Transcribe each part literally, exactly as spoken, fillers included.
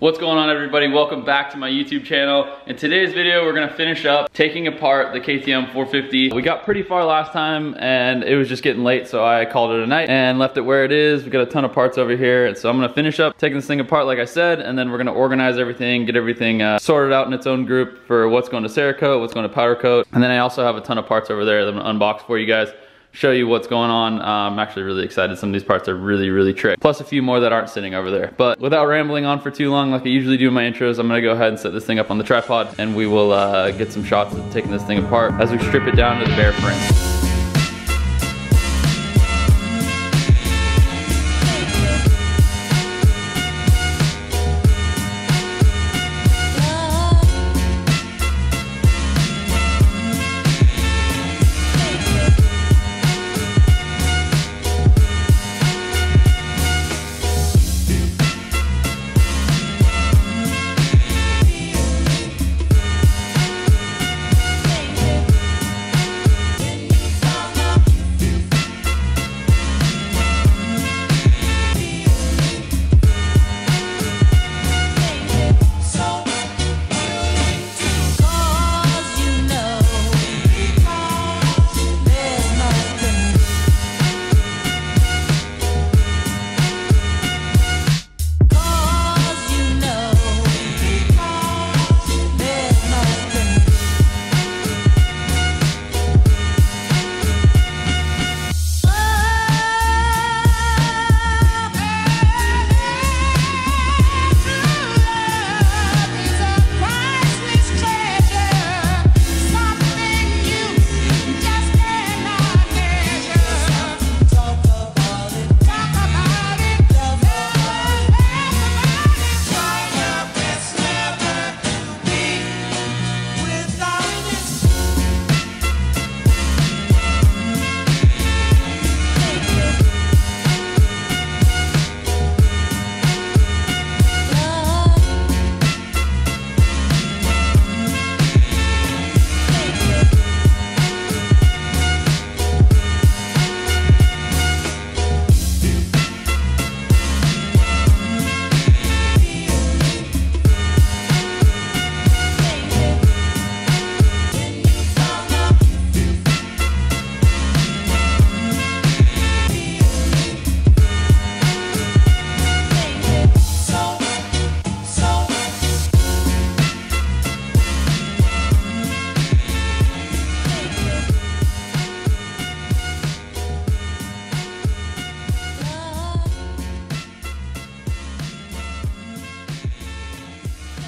What's going on, everybody? Welcome back to my YouTube channel. In today's video, we're gonna finish up taking apart the K T M four fifty. We got pretty far last time and it was just getting late, so I called it a night and left it where it is. We got a ton of parts over here, and so I'm gonna finish up taking this thing apart like I said, and then we're gonna organize everything, get everything uh, sorted out in its own group for what's going to Cerakote, what's going to powder coat. And then I also have a ton of parts over there that I'm gonna unbox for you guys, show you what's going on. Uh, I'm actually really excited. Some of these parts are really, really trick. Plus a few more that aren't sitting over there. But without rambling on for too long, like I usually do in my intros, I'm gonna go ahead and set this thing up on the tripod, and we will uh, get some shots of taking this thing apart as we strip it down to the bare frame.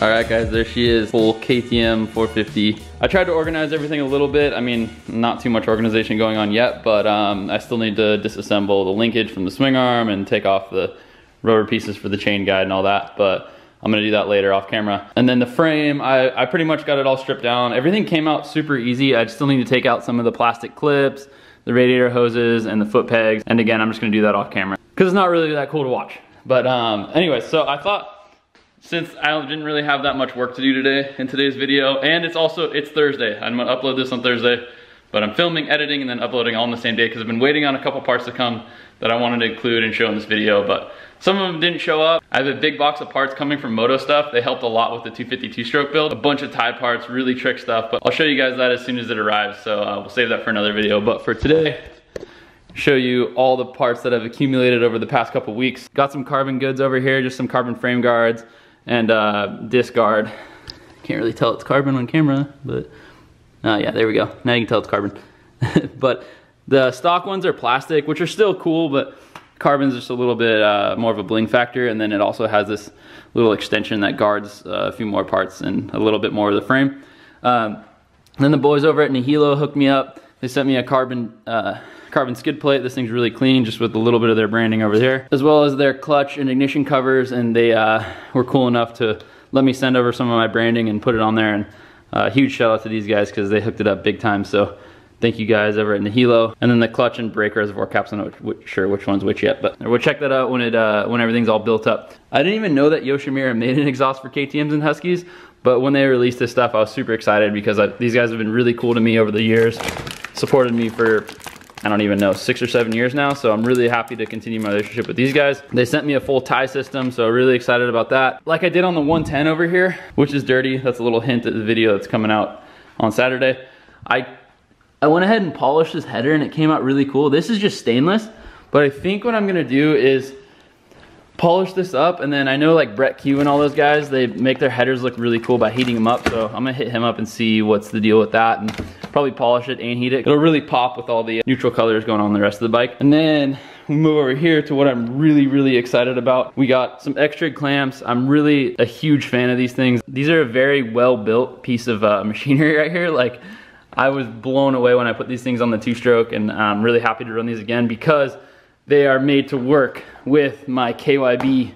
All right, guys, there she is, full K T M four fifty. I tried to organize everything a little bit. I mean, not too much organization going on yet, but um, I still need to disassemble the linkage from the swing arm and take off the rubber pieces for the chain guide and all that, but I'm gonna do that later off camera. And then the frame, I, I pretty much got it all stripped down. Everything came out super easy. I still need to take out some of the plastic clips, the radiator hoses, and the foot pegs. And again, I'm just gonna do that off camera because it's not really that cool to watch. But um, anyway, so I thought, since I didn't really have that much work to do today in today's video, and it's also, it's Thursday. I'm gonna upload this on Thursday, but I'm filming, editing, and then uploading all on the same day because I've been waiting on a couple parts to come that I wanted to include and show in this video, but some of them didn't show up. I have a big box of parts coming from Moto Stuff. They helped a lot with the two fifty two-stroke build. A bunch of tie parts, really trick stuff, but I'll show you guys that as soon as it arrives, so uh, we'll save that for another video. But for today, show you all the parts that I've accumulated over the past couple weeks. Got some carbon goods over here, just some carbon frame guards, and uh, disc guard. Can't really tell it's carbon on camera, but oh uh, yeah, there we go. Now you can tell it's carbon. But the stock ones are plastic, which are still cool, but carbon's just a little bit uh, more of a bling factor, and then it also has this little extension that guards uh, a few more parts and a little bit more of the frame. Um, then the boys over at Nihilo hooked me up. They sent me a carbon uh, carbon skid plate. This thing's really clean, just with a little bit of their branding over there, as well as their clutch and ignition covers, and they uh, were cool enough to let me send over some of my branding and put it on there, and a uh, huge shout out to these guys because they hooked it up big time, so thank you guys over at Nihilo. And then the clutch and brake reservoir caps, I'm not sure which one's which yet, but we'll check that out when it uh, when everything's all built up. I didn't even know that Yoshimura made an exhaust for K T Ms and Huskies, but when they released this stuff, I was super excited because I, these guys have been really cool to me over the years, supported me for I don't even know, six or seven years now. So I'm really happy to continue my relationship with these guys. They sent me a full tie system, so really excited about that. Like I did on the one ten over here, which is dirty. That's a little hint at the video that's coming out on Saturday. I, I went ahead and polished this header and it came out really cool. This is just stainless, but I think what I'm gonna do is polish this up, and then I know like Brett Q and all those guys, they make their headers look really cool by heating them up, so I'm gonna hit him up and see what's the deal with that and probably polish it and heat it. It'll really pop with all the neutral colors going on the rest of the bike. And then we move over here to what I'm really, really excited about. We got some Xtrig clamps. I'm really a huge fan of these things. These are a very well-built piece of uh, machinery right here. Like, I was blown away when I put these things on the two-stroke, and I'm really happy to run these again because they are made to work with my K Y B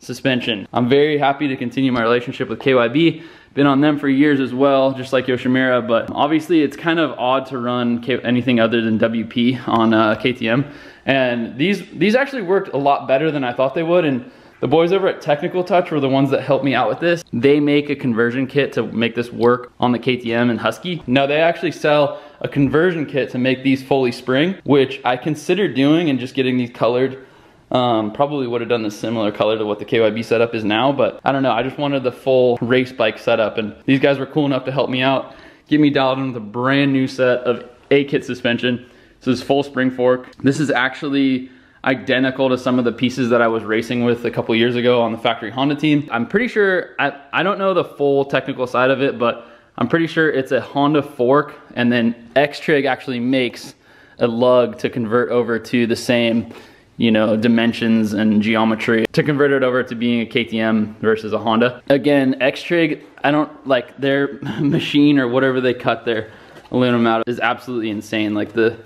suspension. I'm very happy to continue my relationship with K Y B. Been on them for years as well, just like Yoshimura, but obviously it's kind of odd to run K anything other than W P on uh, K T M. And these, these actually worked a lot better than I thought they would, and the boys over at Technical Touch were the ones that helped me out with this. They make a conversion kit to make this work on the K T M and Husky. Now they actually sell a conversion kit to make these fully spring, which I considered doing and just getting these colored. Um, probably would have done the similar color to what the K Y B setup is now, but I don't know. I just wanted the full race bike setup, and these guys were cool enough to help me out, get me dialed in with a brand new set of A-kit suspension. So this is full spring fork. This is actually identical to some of the pieces that I was racing with a couple years ago on the factory Honda team. I'm pretty sure, I, I don't know the full technical side of it, but I'm pretty sure it's a Honda fork, and then Xtrig actually makes a lug to convert over to the same, you know, dimensions and geometry to convert it over to being a K T M versus a Honda. Again, Xtrig, I don't like their machine or whatever they cut their aluminum out of, is absolutely insane. Like the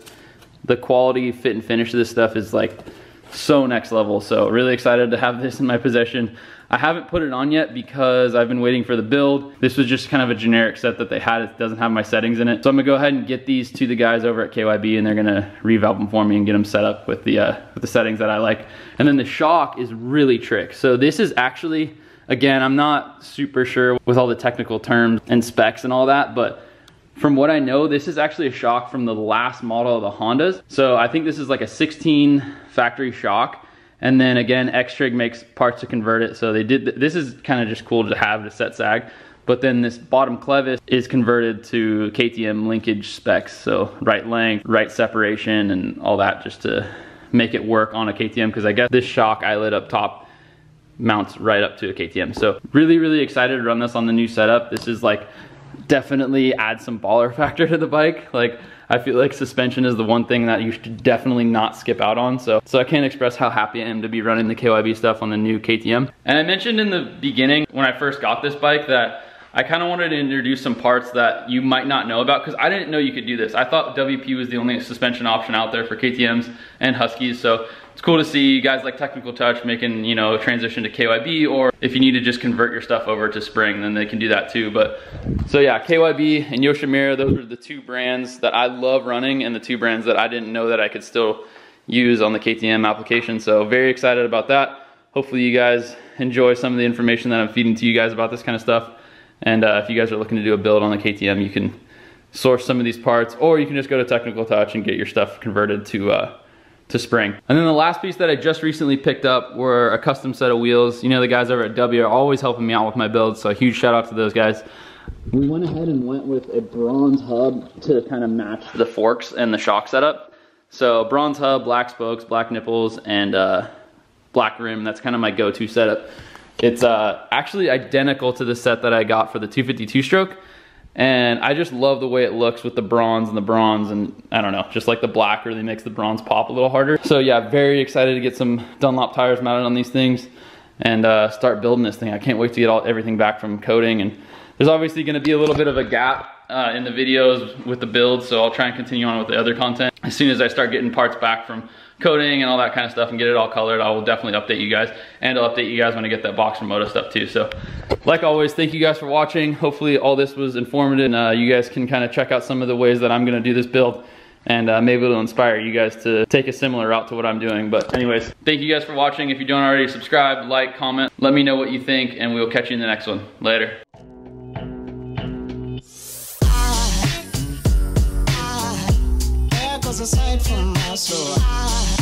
the quality, fit and finish of this stuff is like so next level. So really excited to have this in my possession. I haven't put it on yet because I've been waiting for the build. This was just kind of a generic set that they had. It doesn't have my settings in it. So I'm gonna go ahead and get these to the guys over at K Y B, and they're gonna revalve them for me and get them set up with the, uh, with the settings that I like. And then the shock is really trick. So this is actually, again, I'm not super sure with all the technical terms and specs and all that, but from what I know, this is actually a shock from the last model of the Hondas. So I think this is like a sixteen factory shock. And then again, Xtrig makes parts to convert it. So they did, th this is kind of just cool to have to set sag. But then this bottom clevis is converted to K T M linkage specs. So right length, right separation, and all that, just to make it work on a K T M. Cause I guess this shock eyelet up top mounts right up to a K T M. So really, really excited to run this on the new setup. This is like, definitely add some baller factor to the bike. Like, I feel like suspension is the one thing that you should definitely not skip out on. So, so I can't express how happy I am to be running the K Y B stuff on the new K T M. And I mentioned in the beginning when I first got this bike that I kind of wanted to introduce some parts that you might not know about, because I didn't know you could do this. I thought W P was the only suspension option out there for K T Ms and Huskies. So it's cool to see guys like Technical Touch making, you know, transition to K Y B, or if you need to just convert your stuff over to spring, then they can do that too. But so yeah, K Y B and Yoshimura, those are the two brands that I love running, and the two brands that I didn't know that I could still use on the K T M application. So very excited about that. Hopefully you guys enjoy some of the information that I'm feeding to you guys about this kind of stuff. And uh, if you guys are looking to do a build on the K T M, you can source some of these parts, or you can just go to Technical Touch and get your stuff converted to uh, to spring. And then the last piece that I just recently picked up were a custom set of wheels. You know, the guys over at W are always helping me out with my builds, so a huge shout out to those guys. We went ahead and went with a bronze hub to kind of match the forks and the shock setup. So bronze hub, black spokes, black nipples, and uh, black rim. That's kind of my go-to setup. It's uh, actually identical to the set that I got for the two fifty-two stroke. And I just love the way it looks with the bronze and the bronze, and I don't know, just like the black really makes the bronze pop a little harder. So yeah, very excited to get some Dunlop tires mounted on these things and uh, start building this thing. I can't wait to get all everything back from coating, and there's obviously gonna be a little bit of a gap uh, in the videos with the build, so I'll try and continue on with the other content. As soon as I start getting parts back from coating and all that kind of stuff and get it all colored, I will definitely update you guys, and I'll update you guys when I get that box from Moto Stuff too. So like always, thank you guys for watching. Hopefully all this was informative, and uh, you guys can kind of check out some of the ways that I'm gonna do this build, and uh, maybe it'll inspire you guys to take a similar route to what I'm doing. But anyways, thank you guys for watching. If you don't already, subscribe, like, comment, let me know what you think, and we'll catch you in the next one. Later. was a sight for my soul. I